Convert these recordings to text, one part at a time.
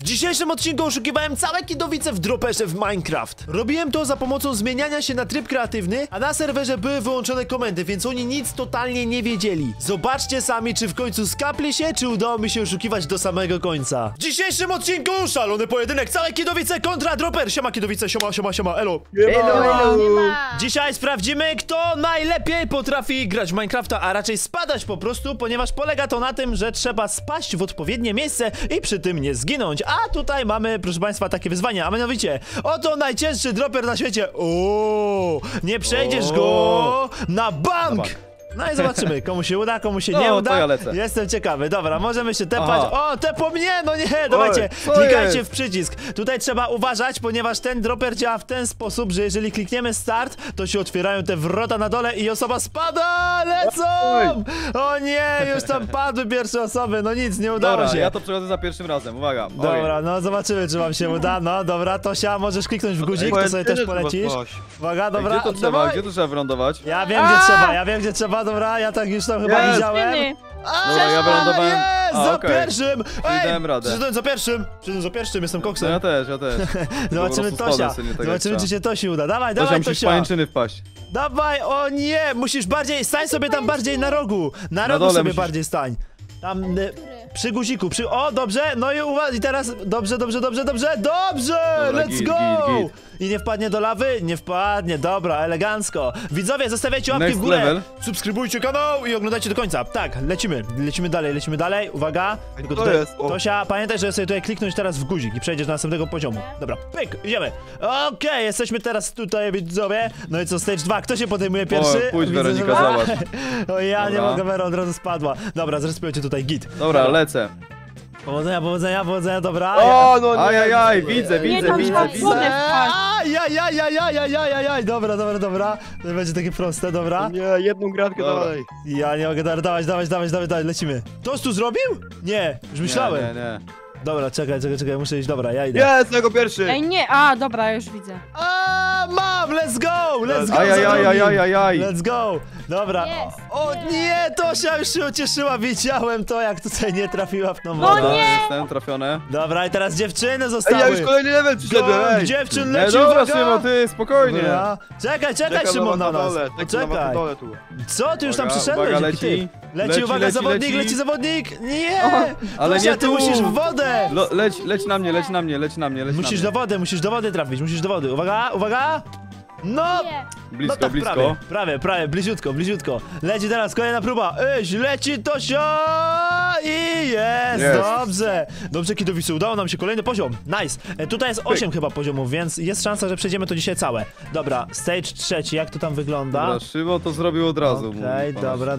W dzisiejszym odcinku oszukiwałem całe kidowice w droperze w Minecraft. Robiłem to za pomocą zmieniania się na tryb kreatywny, a na serwerze były wyłączone komendy, więc oni nic totalnie nie wiedzieli. Zobaczcie sami, czy w końcu skapli się, czy udało mi się oszukiwać do samego końca. W dzisiejszym odcinku szalony pojedynek, całe kidowice kontra droper. Siema kidowice, siema, siema, siema, elo. Dzisiaj sprawdzimy, kto najlepiej potrafi grać w Minecrafta, a raczej spadać po prostu, ponieważ polega to na tym, że trzeba spaść w odpowiednie miejsce i przy tym nie zginąć. A tutaj mamy, proszę państwa, takie wyzwania, a mianowicie oto najcięższy droper na świecie. Ooo, nie przejdziesz go na bank. No i zobaczymy, komu się uda, komu się nie uda. Ja lecę. Jestem ciekawy, dobra, możemy się tepać. Aha. O, te po mnie, no nie, dawajcie, klikajcie w przycisk. Tutaj trzeba uważać, ponieważ ten dropper działa w ten sposób, że jeżeli klikniemy start, to się otwierają te wrota na dole i osoba spada, lecą! O nie, już tam padły pierwsze osoby, no nic, nie udało się. Ja to przechodzę za pierwszym razem, uwaga. Dobra, no zobaczymy, czy wam się uda, no dobra, Tosia, możesz kliknąć w guzik, to sobie też polecisz. Uwaga, dobra. Gdzie tu trzeba wylądować? Ja wiem, gdzie trzeba, dobra, ja tak już tam chyba widziałem. Dobra, ja wylądowałem. Jest, za pierwszym! Ej, przyszedłem za pierwszym! Jestem koksem. No, ja też. Zobaczymy Tosia. Zobaczymy, czy się Tosi uda. Dawaj, dawaj, Tosia. Musisz w pajęczyny wpaść. Dawaj, o nie! Musisz bardziej, stań sobie tam bardziej na rogu. Na rogu sobie musisz... bardziej stań. Tam, przy guziku, przy... O, dobrze, no i uważaj, teraz, dobrze, dobra, let's go! Git. I nie wpadnie do lawy? Nie wpadnie, dobra, elegancko. Widzowie, zostawiajcie łapki w górę, subskrybujcie kanał i oglądajcie do końca. Tak, lecimy dalej, uwaga. Tylko tutaj, Tosia, pamiętaj, że sobie tutaj kliknąć teraz w guzik i przejdziesz do następnego poziomu. Dobra, pyk, idziemy. Okej, jesteśmy teraz tutaj, widzowie. No i co, stage 2, kto się podejmuje pierwszy? O, pójdź, Weronika, zobacz. O, ja nie mogę, Wera od razu spadła. Dobra, zrespujecie tutaj git. Dobra, lecę. Powodzenia, dobra. O, no nie. Ajajaj, widzę. Ajajajajajajajajaj, dobra. To będzie takie proste, dobra. Nie, jedną gratkę dalej. Ja nie mogę, dawać, lecimy. Ktoś tu zrobił? Nie, już myślałem. Nie. Dobra, czekaj, muszę iść, dobra, ja idę. Jest, tego pierwszy. Ej, nie, dobra, już widzę. Mam, let's go. Ajajajajajajaj. Let's go. Dobra. Yes, o nie, Tosia już się ucieszyła, widziałem to, jak tutaj nie trafiła w tą wodę. No nie. Jestem trafiony. Dobra, i teraz dziewczyny zostały. Ej, ja już kolejny level przyszedłem. Dziewczyn leci, uwaga. Szymon, ty, spokojnie. Dobra. Czekaj, Szymon, na nas. Czekaj. Co, ty już tam przyszedłeś? Leci, uwaga, leci zawodnik. Nie. Ale Tosia, ty musisz w wodę. Leć na mnie. Musisz do wody trafić, Uwaga. No! Blisko. Prawie, bliziutko. Leci teraz kolejna próba. Leci Tosia! I jest! Dobrze, kidowicy, udało nam się kolejny poziom. Nice! Tutaj jest 8 chyba poziomów, więc jest szansa, że przejdziemy to dzisiaj całe. Dobra, stage 3, jak to tam wygląda? Dobra, Szymon to zrobił od razu. Okej, dobra.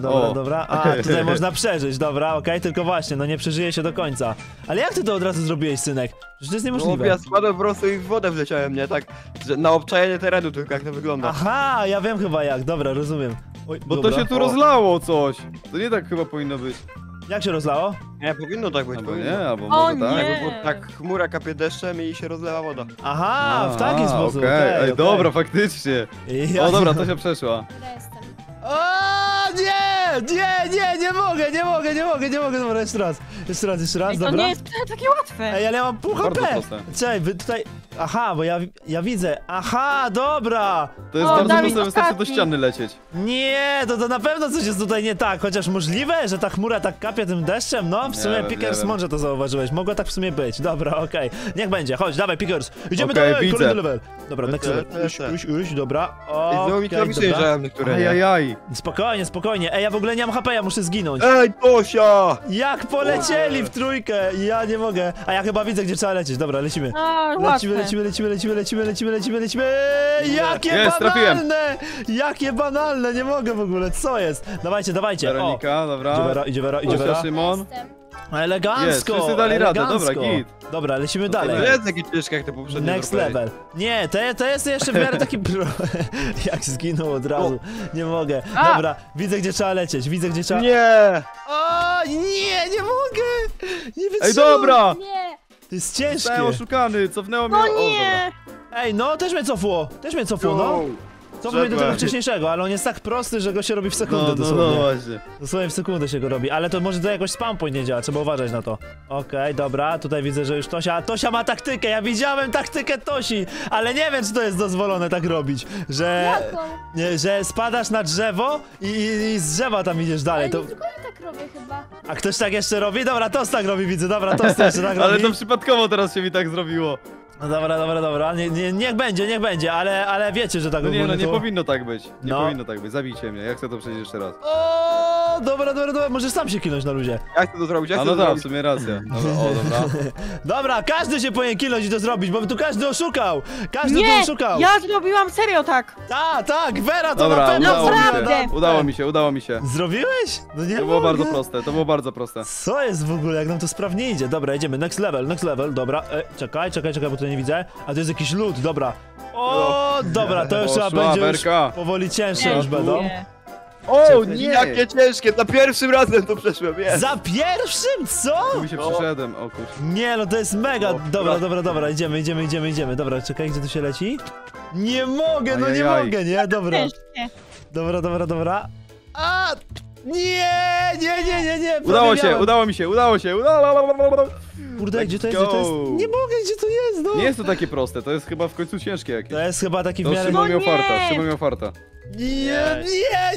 A, tutaj można przeżyć, dobra, okej, tylko właśnie, no nie przeżyje się do końca. Ale jak ty to od razu zrobiłeś, synek? Że to jest niemożliwe. No, ja spadłem po prostu i w wodę wleciałem, nie? Tak, że na obczajenie terenu tylko jak to wygląda. Aha, ja wiem chyba jak, dobra, rozumiem. Oj, bo dobra. To się tu rozlało coś. To nie tak chyba powinno być. Jak się rozlało? Nie, powinno tak być, albo może tak chmura kapie deszczem i się rozlewa woda. Aha, w taki sposób, okej. Dobra, faktycznie. O, dobra, to się przeszła. O nie mogę, dobra, jeszcze raz, ej, to dobra. To nie jest takie łatwe. Ej, ale ja mam pół HP. Czekaj, wy tutaj, bo ja widzę, dobra. To jest bardzo proste, wystarczy do ściany lecieć. Nie, to na pewno coś jest tutaj nie tak, chociaż możliwe, że ta chmura tak kapie tym deszczem, no w sumie Pickers mądrze to zauważyłeś, mogło tak w sumie być, dobra, okej. Niech będzie, chodź, dawaj Pickers, idziemy dalej, kolejny level. Dobra, next level, już, dobra, okej. Spokojnie. Ej, ja w ogóle nie mam HP, ja muszę zginąć. Ej, Tosia! Jak polecieli w trójkę! Ja nie mogę. A ja chyba widzę, gdzie trzeba lecieć. Dobra, lecimy. Lecimy. Jakie banalne! Nie mogę w ogóle, co jest? Dawajcie. Weronika, dobra. Idzie Vera. Szymon. Elegancko! Wszyscy dali radę, dobra, git. Dobra, lecimy dalej. To jest taki ciężki jak te poprzednie. Next level. Nie, to jest jeszcze w miarę taki... Jak zginął od razu. Nie mogę. Dobra, widzę gdzie trzeba lecieć, Nie! O, nie mogę! Nie wytrzymam! Ej, dobra! Nie! To jest ciężkie. Zostałem oszukany, cofnęło mnie... O nie! Ej, no, też mnie cofło, no. Co by do tego wcześniejszego, ale on jest tak prosty, że go się robi w sekundę dosłownie. No właśnie. Dosłownie w sekundę się go robi, ale to może to jakoś spam point nie działa, trzeba uważać na to. Okej, dobra, tutaj widzę, że już Tosia... Tosia ma taktykę, ja widziałem taktykę Tosi, ale nie wiem, czy to jest dozwolone tak robić, że... Nie, że spadasz na drzewo i z drzewa tam idziesz dalej. Ale to... nie tylko ja tak robię chyba. A ktoś tak jeszcze robi? Dobra, Tos tak robi, widzę, dobra, Tos jeszcze tak robi. Ale to przypadkowo teraz się mi tak zrobiło. No dobra, dobra, dobra, niech będzie, ale wiecie, że tak no nie, no nie powinno tak być, nie powinno tak być, zabijcie mnie, ja chcę to przejść jeszcze raz. O, dobra, dobra, dobra, możesz sam się kinąć na luzie. Ja chcę to zrobić, ja chcę to zrobić. W sumie racja. Dobra, o, dobra. Dobra, każdy się powinien kinąć i to zrobić, bo tu każdy oszukał, każdy oszukał. Ja zrobiłam serio tak. Tak, tak, Vera to dobra, na pewno. Udało mi się. Zrobiłeś? No nie. To było bardzo proste, to było bardzo proste. Co jest w ogóle, jak nam to sprawnie idzie? Dobra, jedziemy, next level, dobra, czekaj, bo to nie widzę, a to jest jakiś lód, dobra. O, dobra, to już trzeba będzie już powoli cięższe już będą. O nie, jakie ciężkie, za pierwszym razem to przeszłem, jest. Za pierwszym, co? Mi się przeszedłem, o kurczę. Nie, no to jest mega, dobra, idziemy, dobra, czekaj, gdzie tu się leci? Nie mogę, no nie mogę, nie, dobra. A, nie. Udało mi się. Kurde, gdzie to jest? Nie mogę, gdzie to jest, no. Nie jest to takie proste, to jest chyba w końcu ciężkie jakieś. To jest chyba taki w miarę... Szymon miał farta.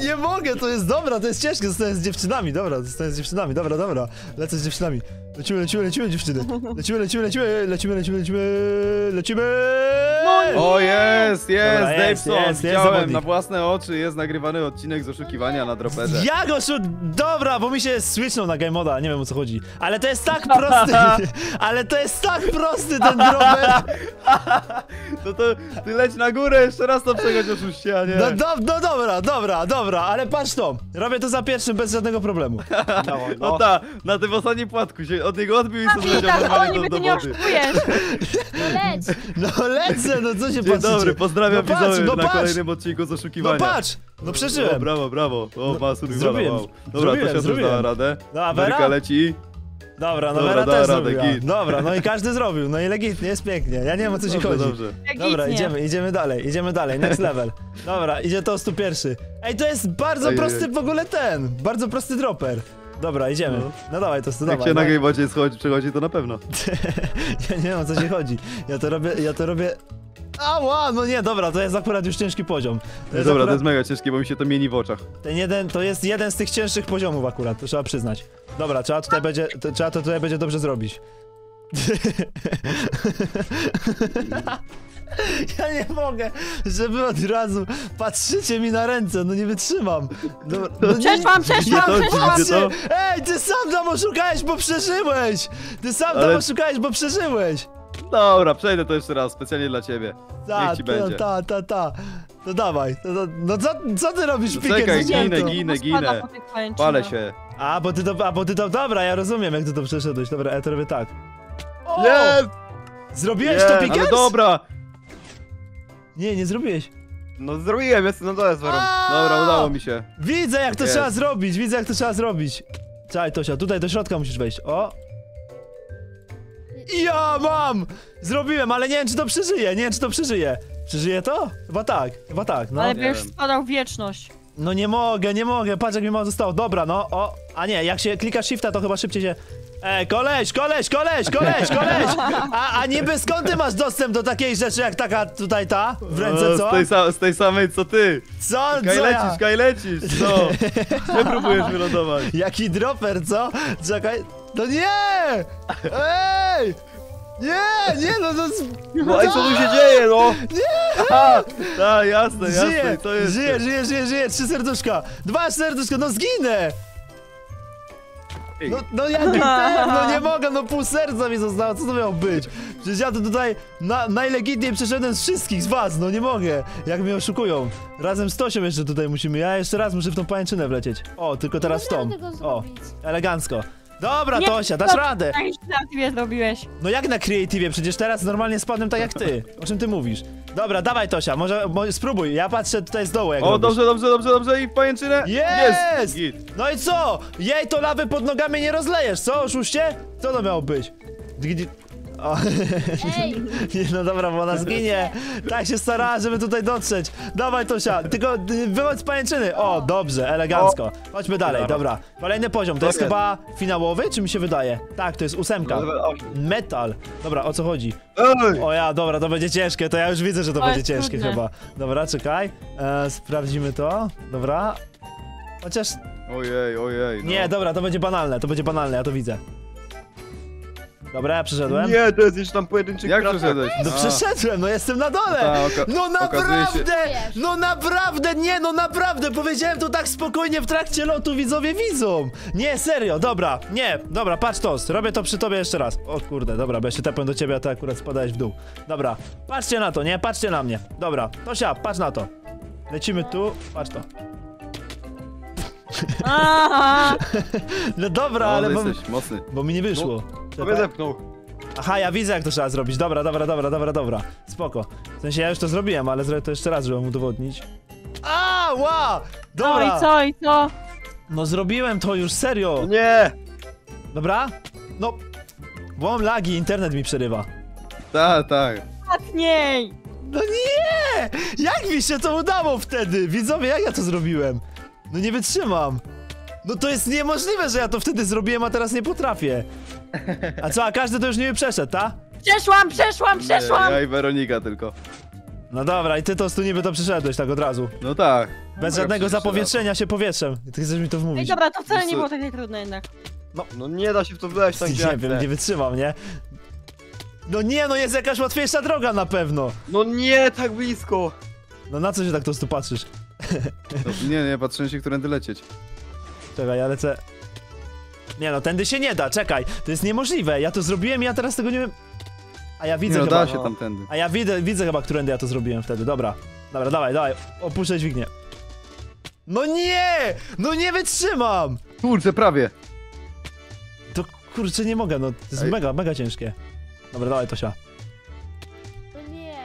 Nie mogę, to jest dobra, to jest ciężkie, zostałem z dziewczynami, dobra. Lecę z dziewczynami. Lecimy dziewczyny. Lecimy. O jest, Daveson, widziałem na własne oczy, jest nagrywany odcinek z oszukiwania na droperze. Jak Dobra, bo mi się switchnął na game moda, nie wiem o co chodzi. Ale to jest tak prosty, ten droper. To ty leć na górę, jeszcze raz to przechodź oszuście, a nie. No dobra, ale patrz to, robię to za pierwszym bez żadnego problemu. No ta, na tym ostatnim płatku się od niego odbił i co zleciał normalnie do wody. No lecę, no co się patrzycie? Dobry, pozdrawiam widzów na kolejnym odcinku z oszukiwania. No patrz, no przeżyłem. O, brawo, o ma survival, wow. Dobra, to się dała radę, Werka leci. Dobra, no Vera też zrobiła. Dobra, no i każdy zrobił, no i legitnie, jest pięknie. Ja nie wiem o co ci chodzi. Dobra, idziemy dalej, next level. Dobra, idzie to 101. Ej, to jest bardzo prosty w ogóle ten, bardzo prosty dropper. Dobra, idziemy. No dawaj, to studowaj. Jak się nagle bardziej przechodzi, to na pewno. Ja nie wiem o co ci chodzi. Ja to robię... Ała, no nie, dobra, to jest akurat już ciężki poziom. To jest mega ciężkie, bo mi się to mieni w oczach. To jest jeden z tych cięższych poziomów akurat, to trzeba przyznać. Dobra, trzeba to tutaj będzie dobrze zrobić. Ja nie mogę, żeby od razu patrzycie mi na ręce, no nie wytrzymam. Dobra, no przeszłam. Ej, ty sam tam oszukałeś, bo przeżyłeś! Dobra, przejdę to jeszcze raz, specjalnie dla ciebie. Niech ci będzie. No dawaj, no co ty robisz, Pikier? Czekaj, ginę. Palę się. A bo ty to, dobra, ja rozumiem jak ty to przeszedłeś. Dobra, ja to robię tak. Nie! Zrobiłeś to, Pikier? No dobra. Nie zrobiłeś. No zrobiłem, jestem na dole z Werą. Dobra, udało mi się. Widzę jak to trzeba zrobić, Czekaj, Tosia, tutaj do środka musisz wejść, o. Ja mam! Zrobiłem, ale nie wiem, czy to przeżyje, Przeżyje to? Chyba tak, no. Ale wiesz, spadał wieczność. No nie mogę, patrz jak mi mało zostało. Dobra, no, o, a nie, jak się klika shifta, to chyba szybciej się... Ej, koleś! A niby skąd ty masz dostęp do takiej rzeczy jak taka tutaj ta? W ręce, co? Z tej samej co ty! Kaj lecisz, co? Nie próbujesz wylądować. Jaki dropper, co? Czekaj... No nie! Ej! No i co tu się dzieje, no? Nie! Tak, jasne, to jest... Żyję, 3 serduszka! 2 serduszka, no zginę! No ja nie chcę, no nie mogę, no pół serca mi zostało, co to miało być? Przecież ja to tutaj najlegitniej przeszedłem z wszystkich, z was, no nie mogę. Jak mnie oszukują. Razem z Tosią jeszcze tutaj musimy, ja jeszcze raz muszę w tą pajęczynę wlecieć. O, tylko teraz w tą. O, elegancko. Dobra, Tosia, dasz radę! Na creative zrobiłeś. No jak na creative? Przecież teraz normalnie spadłem tak jak ty. O czym ty mówisz? Dobra, dawaj Tosia, może spróbuj, ja patrzę tutaj z dołu jak robisz. Dobrze i w pajęczynę? Jest! No i co? Jej to lawy pod nogami nie rozlejesz, co? Oszuście? Co to miało być? O, nie, no dobra, bo ona zginie. Tak się starała, żeby tutaj dotrzeć. Dawaj, Tosia, tylko wychodź z pajęczyny. O, dobrze, elegancko. Chodźmy dalej, dobra. Kolejny poziom, to jest chyba finałowy, czy mi się wydaje? Tak, to jest 8. Metal. Dobra, o co chodzi? O ja, dobra, to będzie ciężkie, to ja już widzę, że to będzie ciężkie chyba. Dobra, czekaj, sprawdzimy to. Dobra. Chociaż... Ojej, ojej. No. Nie, dobra, to będzie banalne, ja to widzę. Dobra, ja przeszedłem. Nie, to jest jeszcze tam pojedynczy kratek. Jak przeszedłeś? No przeszedłem, no jestem na dole! Ta, no naprawdę! No naprawdę, nie, no naprawdę! Powiedziałem to tak spokojnie w trakcie lotu, widzowie widzą! Nie, serio, dobra, nie, dobra, patrz to, robię to przy tobie jeszcze raz. O kurde, dobra, bo ja się tepłem do ciebie, a ty akurat spadałeś w dół. Dobra, patrzcie na to, nie, patrzcie na mnie. Dobra, Tosia, patrz na to. Lecimy tu, patrz to. No dobra, no, ale jesteś mocny. Bo mi nie wyszło. No, mnie zepchnął. Aha, ja widzę, jak to trzeba zrobić. Dobra, dobra, dobra, dobra, dobra. Spoko. W sensie ja już to zrobiłem, ale zrobię to jeszcze raz, żeby mu udowodnić. A, wow! Dobra. No i co, i co? No zrobiłem to już, serio. Nie. Dobra? No. Bo mam lagi, internet mi przerywa. Tak, tak. Ostatniej. No nie! Jak mi się to udało wtedy? Widzowie, jak ja to zrobiłem? No nie wytrzymam. No to jest niemożliwe, że ja to wtedy zrobiłem, a teraz nie potrafię. A co, a każdy to już nie przeszedł, ta? Przeszłam, przeszłam! Nie, ja i Weronika tylko. No dobra, i ty to tu niby to przeszedłeś tak od razu. No tak. Bez żadnego zapowietrzenia się powietrzem. Ty chcesz mi to wmówić. Ej, dobra, to wcale nie było takie trudne jednak. No, no nie da się w to wleść tak. Nie wiem, nie wytrzymam, nie? No nie, no jest jakaś łatwiejsza droga na pewno. No nie, tak blisko. No na co się tak to tu patrzysz? Nie, nie, patrzyłem się, którędy lecieć. Czekaj, ja lecę. Nie no, tędy się nie da, czekaj. To jest niemożliwe, ja to zrobiłem i ja teraz tego nie wiem. A ja widzę, nie, no, chyba... da się tam tędy. A ja widzę chyba, którędy ja to zrobiłem wtedy, dobra. Dobra, dawaj, dawaj, opuszczę dźwignię. No nie! No nie wytrzymam! Kurczę, prawie. To kurczę, nie mogę, no to jest mega, mega ciężkie. Dobra, dawaj, Tosia. No nie.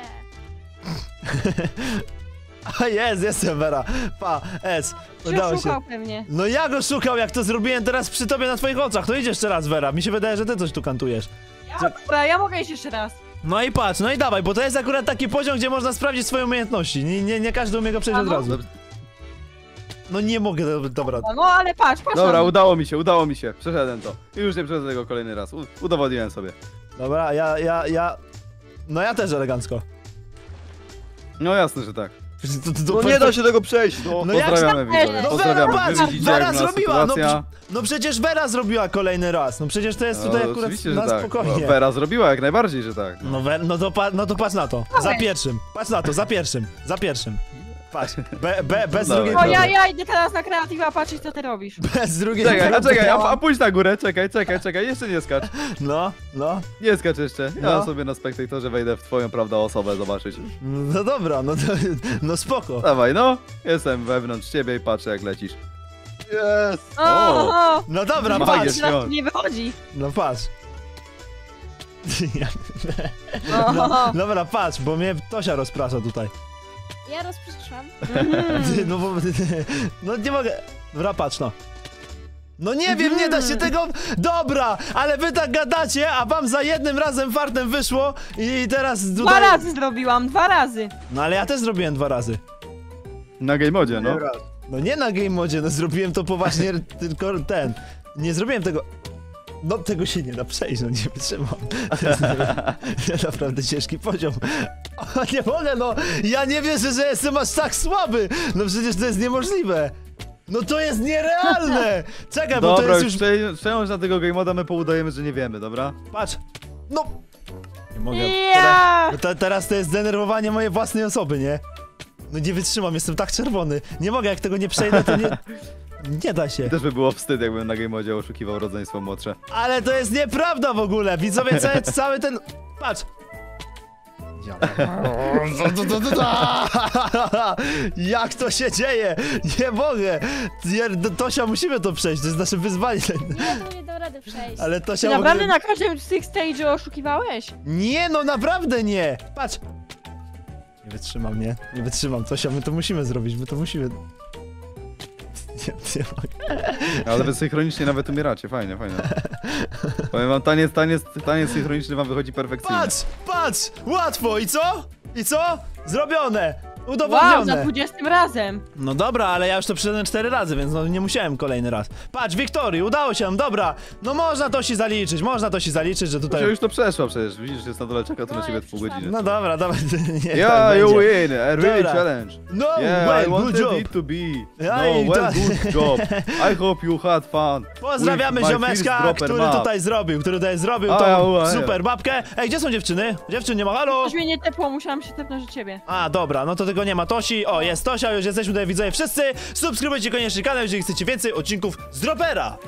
A jest, jestem, Vera. Pa, S. Udało się. Pewnie. No ja go szukał, jak to zrobiłem teraz przy tobie na twoich oczach. To idź jeszcze raz, Vera. Mi się wydaje, że ty coś tu kantujesz. Dobra, ja mogę iść jeszcze raz. No i patrz, no i dawaj, bo to jest akurat taki poziom, gdzie można sprawdzić swoje umiejętności. Nie każdy umie go przejść od razu. No nie mogę, dobra. No ale patrz, patrz. Dobra, udało mi się. Przeszedłem to. I już nie przeszedłem tego kolejny raz. Udowodniłem sobie. Dobra, No ja też elegancko. No jasne, że tak. No nie da się tego przejść, no. No pozdrawiamy, widzowie. No Vera zrobiła, no przecież Vera zrobiła kolejny raz. No przecież to jest tutaj no, akurat na tak. Spokojnie no, Vera zrobiła jak najbardziej, że tak. No, no to patrz na to, za pierwszym. Patrz na to, za pierwszym. Patrz, bez no drugiej. O ja idę teraz na kreatywa patrzeć, co ty robisz. Bez drugiej. Czekaj, a pójdź na górę, czekaj, jeszcze nie skacz. No. Nie skacz jeszcze, ja sobie na spektatorze wejdę w twoją, prawda, osobę zobaczyć. No dobra, no spoko. Dawaj, no, jestem wewnątrz ciebie i patrzę, jak lecisz. Jest! O! No dobra, patrz. Nie wychodzi. No patrz. No, dobra, patrz, bo mnie Tosia rozprasza tutaj. Ja rozpraszam. No nie mogę. Dobra, patrz no. No nie wiem, nie da się tego. Dobra, ale wy tak gadacie, a wam za jednym razem fartem wyszło i teraz tutaj... Dwa razy zrobiłam, 2 razy. No ale ja też zrobiłem 2 razy. Na game modzie, no. No nie na game modzie, no zrobiłem to poważnie, tylko ten. Nie zrobiłem tego... No tego się nie da przejść, no nie wytrzymam. To jest naprawdę ciężki poziom. O, nie mogę, no ja nie wierzę, że jestem aż tak słaby. No przecież to jest niemożliwe. No to jest nierealne. Czekaj, bo to jest już... Przejąć na tego gamemoda, my poudajemy, że nie wiemy, dobra? Patrz. No. Nie mogę. Teraz to jest zdenerwowanie mojej własnej osoby, nie? No nie wytrzymam, jestem tak czerwony. Nie mogę, jak tego nie przejdę, to nie... Nie da się. Też by było wstyd, jakbym na game modzie oszukiwał rodzeństwo młodsze. Ale to jest nieprawda w ogóle, widzowie, cały ten... Patrz. Jak to się dzieje? Nie mogę. Tosia, musimy to przejść, to jest nasze wyzwanie. Ja to nie dam rady przejść. Ale Tosia... Ty naprawdę na każdym z tych stage oszukiwałeś? Nie, no naprawdę nie. Patrz. Nie wytrzymam, nie? Nie wytrzymam, Tosia, my to musimy zrobić, my to musimy... Nie, nie mogę. Ale wy synchronicznie nawet umieracie, fajnie, fajnie. Powiem wam, taniec synchroniczny wam wychodzi perfekcyjnie. Patrz, patrz, łatwo, i co? I co? Zrobione, udowodnione. Wow, za 20 razem. No dobra, ale ja już to przyszedłem 4 razy, więc no nie musiałem kolejny raz. Patrz, Wiktorii, udało się, dobra. No można to się zaliczyć, że tutaj... Ja już to przeszła przecież, widzisz, jest na dole, czeka to na ciebie pół godziny. No dobra, dobra. Ja, tak you win, a really dobra. Challenge. No, yeah, well, I wanted good job. It to be. No, well, good job. I hope you had fun. Pozdrawiamy ziomeczka, który tutaj zrobił tą super babkę. Ej, gdzie są dziewczyny? Dziewczyn nie ma, halo. Ktoś mnie nie tepło, musiałam się tepnąć do ciebie. A, dobra, no to tego nie ma, Tosi. O, jest Tosia, już jesteśmy tutaj, widzowie wszyscy. Subskrybujcie koniecznie kanał, jeżeli chcecie więcej odcinków z Dropera.